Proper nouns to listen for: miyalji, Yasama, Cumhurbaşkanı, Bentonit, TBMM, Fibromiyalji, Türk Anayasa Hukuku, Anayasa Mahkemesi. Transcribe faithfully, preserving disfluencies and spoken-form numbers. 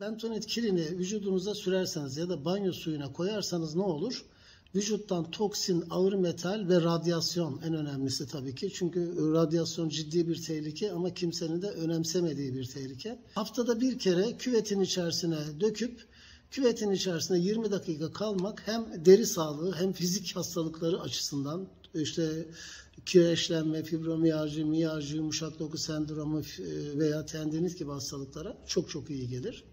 Bentonit kirini vücudunuza sürerseniz ya da banyo suyuna koyarsanız ne olur? Vücuttan toksin, ağır metal ve radyasyon en önemlisi tabii ki. Çünkü radyasyon ciddi bir tehlike ama kimsenin de önemsemediği bir tehlike. Haftada bir kere küvetin içerisine döküp küvetin içerisinde yirmi dakika kalmak hem deri sağlığı hem fizik hastalıkları açısından işte kireçlenme, fibromiyalji, miyalji, yumuşak doku sendromu veya tendinit gibi hastalıklara çok çok iyi gelir.